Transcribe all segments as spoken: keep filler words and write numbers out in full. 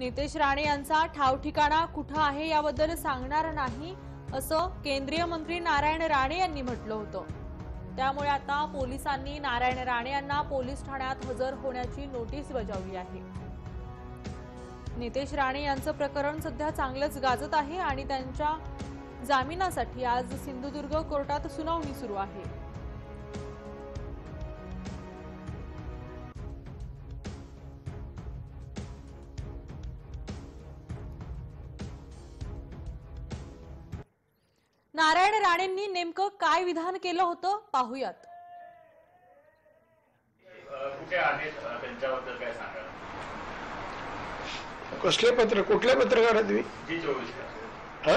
नीतेश राणे यांचा ठावठिकाणा कुठे आहे याबद्दल सांगणार नाही असं केंद्रीय मंत्री नारायण राणे यांनी म्हटलं होतं। त्यामुळे आता पोलिसांनी नारायण राणे यांना पोलीस ठाण्यात हजर होण्याची नोटीस बजावली आहे। नीतेश राणे यांचं प्रकरण सध्या चांगलंच गाजत आहे आणि त्यांच्या जामिनासाठी आज सिंधुदुर्ग कोर्टात सुनावणी सुरू आहे। नारायण राणेंनी नेमकं काय विधान केलं होतं पाहूयात। कसले पत्र कुठल्या पत्रकारात तुम्ही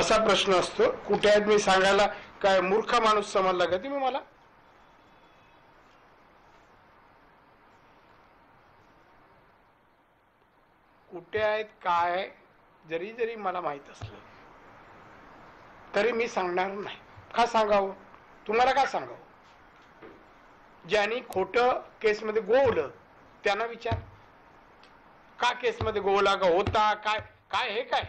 असा प्रश्न असतो कुठे आहेत मी सांगायला काय मूर्ख माणूस समजला का तुम्ही मला। कुठे आहेत काय जरी जरी मला माहित असलं तरी मी सांगणार नाही। का सांगावं तुम्हाला का सांगावं। ज्यांनी खोटं केस मध्ये गोवलं त्यांना विचार का केस मध्ये गोवला का होता काय काय हे काय।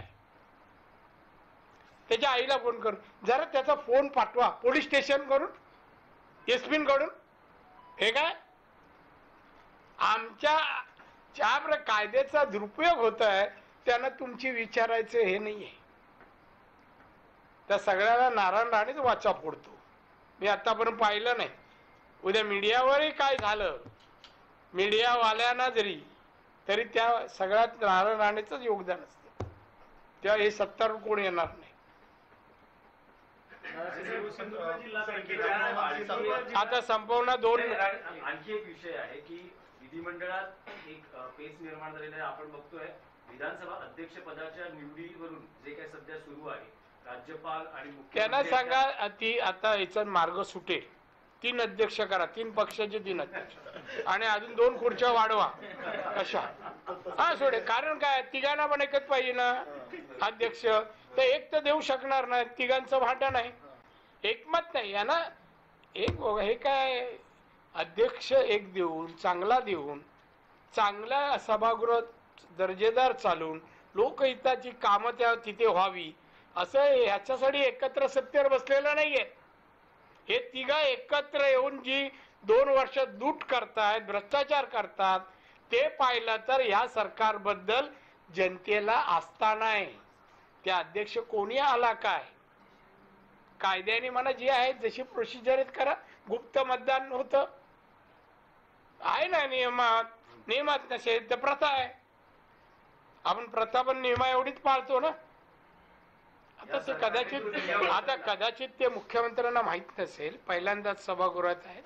त्याच्या आईला फोन करून जरा त्याचा फोन पाठवा पोलीस स्टेशन करून एसपीन कडून हे काय आमच्या चाब्र कायद्याचा दुरुपयोग होत आहे त्यांना तुमची विचारायचं हे नाहीये। त्या सगळ्याला नारायण राणेच वाचा फोडतो मी आतापर्यंत पाहिलं नाही। उद्या मीडियावरही काय झालं मीडियावाल्यांना जरी तरी त्या सगळ्यात नारायण राणेचंच योगदान असतं। त्या हे सत्तावर कोण येणार नाही। आता संपूर्ण दोन आणखी एक विषय आहे की विधिमंडळात एक पेच निर्माण झालेला आहे। आपण बघतोय विधानसभा अध्यक्ष पदाच्या निवडीवरून जे काही सध्या सुरू आहे राज्यपाल आणि त्यांना सांगा ती आता याचा मार्ग सुटेल। तीन अध्यक्ष करा तीन पक्षाचे तीन अध्यक्ष आणि अजून दोन खुर्च्या वाढवा कशा हा सोडे। कारण काय तिघांना पण एकच पाहिजे ना अध्यक्ष तर एक तर देऊ शकणार नाही। तिघांचं भांडण नाही एकमत नाही या ना एक हे काय अध्यक्ष एक देऊन चांगला देऊन चांगला सभागृह दर्जेदार चालून लोकहिताची कामं त्या तिथे व्हावी असं ह्याच्यासाठी एकत्र सत्तेवर बसलेलं नाहीये। हे तिघा एकत्र येऊन जी दोन वर्ष लूट करतायत भ्रष्टाचार करतात ते पाहिलं तर ह्या सरकारबद्दल जनतेला आस्था नाही। त्या अध्यक्ष कोणी आला काय कायद्याने म्हणा जी आहे जशी प्रोसिजर आहेत करा। गुप्त मतदान होतं आहे ना नियमात नियमात नसेल तर प्रथा आहे। आपण प्रथा पण नियमा एवढीच पाळतो ना। आता ते कदाचित आता कदाचित ते मुख्यमंत्र्यांना माहित नसेल पहिल्यांदाच सभागृहात आहेत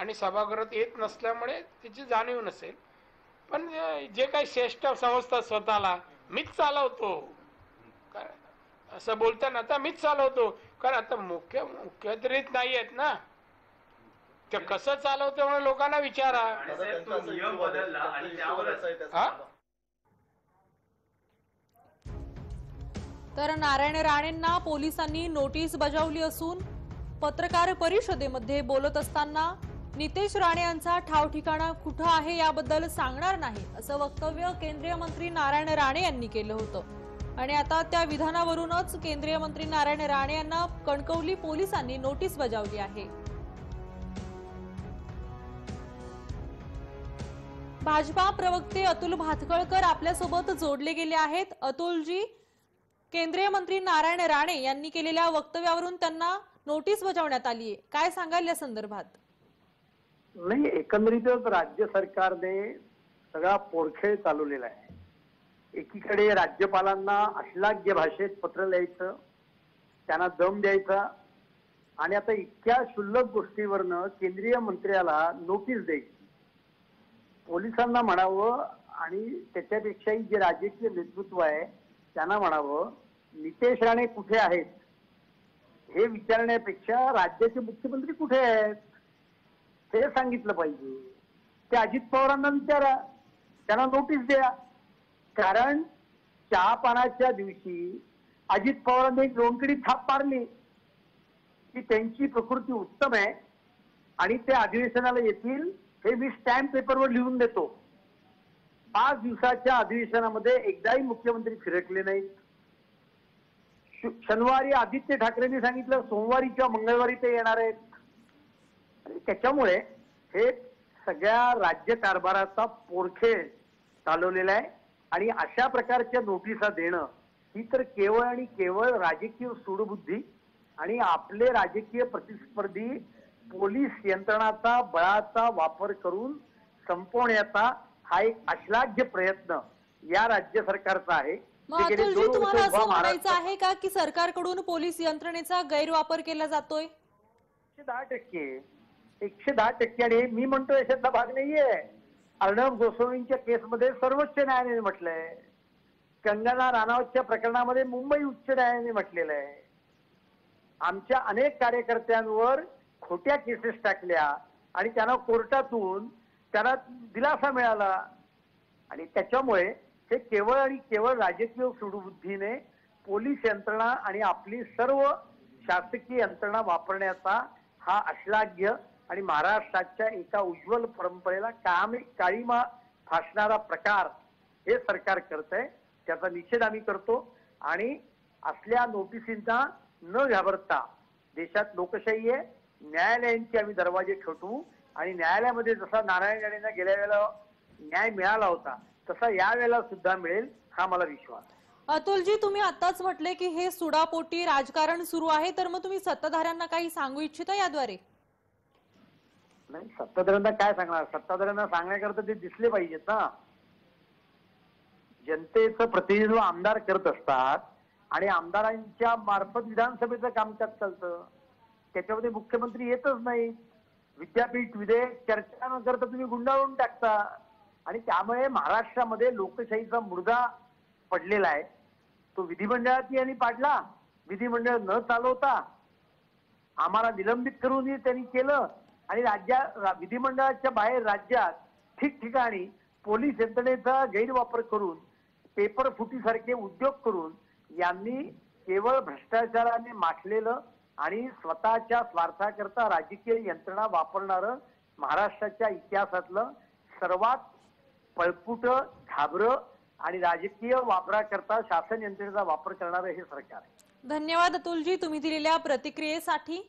आणि सभागृहात येत नसल्यामुळे त्याची जाणीव नसेल। पण जे काही श्रेष्ठ समजतात स्वतःला मीच चालवतो असं बोलताना आता मीच चालवतो कारण आता मुख्य मुख्यमंत्रीच नाही आहेत ना ते कसं चालवतो म्हणून लोकांना विचारा। तर नारायण राणेंना पोलिसांनी नोटीस बजावली असून पत्रकार परिषदेमध्ये बोलत असताना नीतेश राणे यांचा ठावठिकाणा कुठे आहे याबद्दल सांगणार नाही असं वक्तव्य केंद्रीय मंत्री नारायण राणे यांनी केलं होतं आणि आता त्या विधानावरूनच केंद्रीय मंत्री नारायण राणे यांना कणकवली पोलिसांनी नोटीस बजावली आहे। भाजपा प्रवक्ते अतुल भातखळकर आपल्यासोबत जोडले गेले आहेत। अतुलजी, केंद्रीय मंत्री नारायण राणे यांनी केलेल्या वक्तव्यावरून त्यांना नोटीस बजावण्यात आली आहे, काय सांगाल या संदर्भात? नाही, एकंदरीतच राज्य सरकारने सगळा पोरखेळ चालवलेला आहे। एकीकडे राज्यपालांना अश्लाघ्य भाषेत पत्र लिहायचं, त्यांना दम द्यायचा आणि आता इतक्या क्षुल्लक गोष्टीवरनं केंद्रीय मंत्र्याला नोटीस द्यायची। पोलिसांना म्हणावं आणि त्याच्यापेक्षाही जे राजकीय नेतृत्व आहे त्यांना म्हणावं नीतेश राणे कुठे आहेत हे विचारण्यापेक्षा राज्याचे मुख्यमंत्री कुठे आहेत हे सांगितलं पाहिजे। ते अजित पवारांना विचारा, त्यांना नोटीस द्या। कारण चहा पानाच्या दिवशी अजित पवारांनी एक लोणकडी थाप मारली की त्यांची प्रकृती उत्तम आहे आणि ते अधिवेशनाला येतील हे मी स्टॅम्प पेपरवर लिहून देतो। पाच दिवसाच्या अधिवेशनामध्ये एकदाही मुख्यमंत्री फिरकले नाहीत। शनिवारी आदित्य ठाकरेंनी सांगितलं सोमवारी किंवा मंगळवारी ते येणार आहेत। त्याच्यामुळे हे सगळ्या राज्य कारभाराचा पोरखेळ चालवलेला आहे आणि अशा प्रकारच्या नोटिसा देणं ही तर केवळ आणि केवळ राजकीय सूडबुद्धी आणि आपले राजकीय प्रतिस्पर्धी पोलीस यंत्रणाचा बळाचा वापर करून संपवण्याचा हा एक अश्लाघ्य प्रयत्न या राज्य सरकारचा आहे। अतुलजी, तुम्हाला असं म्हणायचं आहे का की सरकारकडून पोलीस यंत्रणेचा गैरवापर केला जातोय? एकशे दहा टक्के एकशे दहा टक्के। मी म्हणतो याच्यातला भाग नाहीये। अर्णब गोस्वामींच्या केसमध्ये सर्वोच्च न्यायालयाने म्हटलंय, कंगना राणावतच्या प्रकरणामध्ये मुंबई उच्च न्यायालयाने म्हटलेलं आहे। आमच्या अनेक कार्यकर्त्यांवर खोट्या केसेस टाकल्या आणि त्यांना कोर्टातून त्याला दिलासा मिळाला आणि त्याच्यामुळे हे केवळ आणि केवळ राजकीय सूडबुद्धीने पोलीस यंत्रणा आणि आपली सर्व शासकीय यंत्रणा वापरण्याचा हा अश्लाघ्य आणि महाराष्ट्राच्या एका उज्ज्वल परंपरेला काम काळीमा फासणारा प्रकार हे सरकार करतंय। त्याचा निषेध आम्ही करतो आणि असल्या नोटिसींना न घाबरता, देशात लोकशाही आहे, न्यायालयांचे आम्ही दरवाजे ठोठवू आणि न्यायालयामध्ये जसा नारायण राणेंना गेल्या वेळेला न्याय मिळाला होता तसा यावेळेला सुद्धा मिळेल हा मला विश्वास आहे। अतुलजी, तुम्ही आताच म्हटले की हे सुडापोटी राजकारण सुरू आहे, तर मग तुम्ही सत्ताधाऱ्यांना काही सांगू इच्छिता याद्वारे? नाही, सत्ताधाऱ्यांना काय सांगणार? सत्ताधाऱ्यांना सांगण्याकरता ते दिसले पाहिजेत ना। जनतेचं प्रतिनिधित्व आमदार करत असतात आणि आमदारांच्या मार्फत विधानसभेचं कामकाज चालतं, त्याच्यामध्ये मुख्यमंत्री येतच नाही। विद्यापीठ विधेयक चर्चा न करता तुम्ही गुंडाळून टाकता आणि त्यामुळे महाराष्ट्रामध्ये लोकशाहीचा मुर्दा पडलेला आहे। तो विधिमंडळात यांनी पाडला, विधिमंडळ न चालवता आम्हाला निलंबित करूनही त्यांनी केलं आणि राज्यात विधिमंडळाच्या बाहेर राज्यात ठिकठिकाणी पोलीस यंत्रणेचा गैरवापर करून पेपर फुटीसारखे उद्योग करून यांनी केवळ भ्रष्टाचाराने माखलेलं आणि स्वतःच्या स्वार्थाकरता राजकीय यंत्रणा वापरणारं महाराष्ट्राच्या इतिहासातलं सर्वात पळपुटं घाबरं आणि राजकीय वापराकरता शासन यंत्रणेचा वापर करणारं हे सरकार आहे। धन्यवाद अतुलजी, तुम्ही दिलेल्या प्रतिक्रियेसाठी।